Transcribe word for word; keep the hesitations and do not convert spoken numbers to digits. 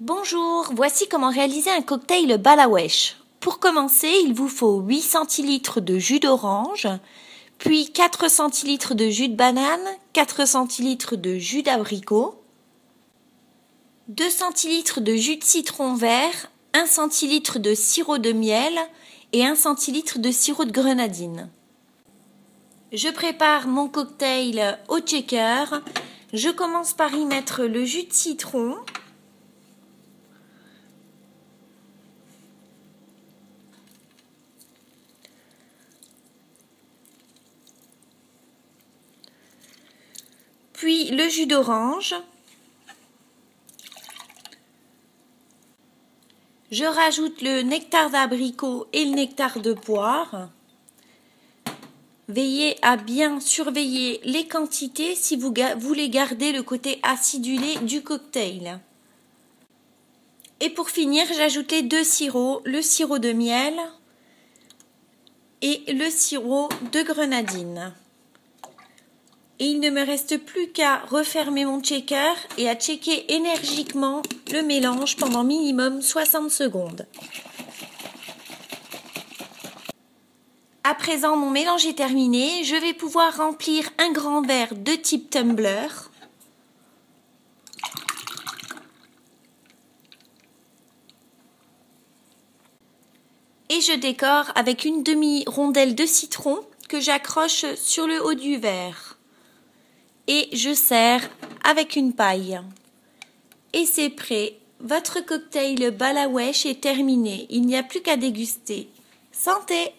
Bonjour, voici comment réaliser un cocktail Balawech. Pour commencer, il vous faut huit centilitres de jus d'orange, puis quatre centilitres de jus de banane, quatre centilitres de jus d'abricot, deux centilitres de jus de citron vert, un centilitre de sirop de miel et un centilitre de sirop de grenadine. Je prépare mon cocktail au shaker. Je commence par y mettre le jus de citron, puis le jus d'orange. Je rajoute le nectar d'abricot et le nectar de poire. Veillez à bien surveiller les quantités si vous voulez garder le côté acidulé du cocktail. Et pour finir, j'ajoute les deux sirops, le sirop de miel et le sirop de grenadine. Et il ne me reste plus qu'à refermer mon shaker et à checker énergiquement le mélange pendant minimum soixante secondes. À présent, mon mélange est terminé. Je vais pouvoir remplir un grand verre de type tumbler. Et je décore avec une demi-rondelle de citron que j'accroche sur le haut du verre. Et je sers avec une paille. Et c'est prêt, votre cocktail Balawech est terminé, il n'y a plus qu'à déguster. Santé!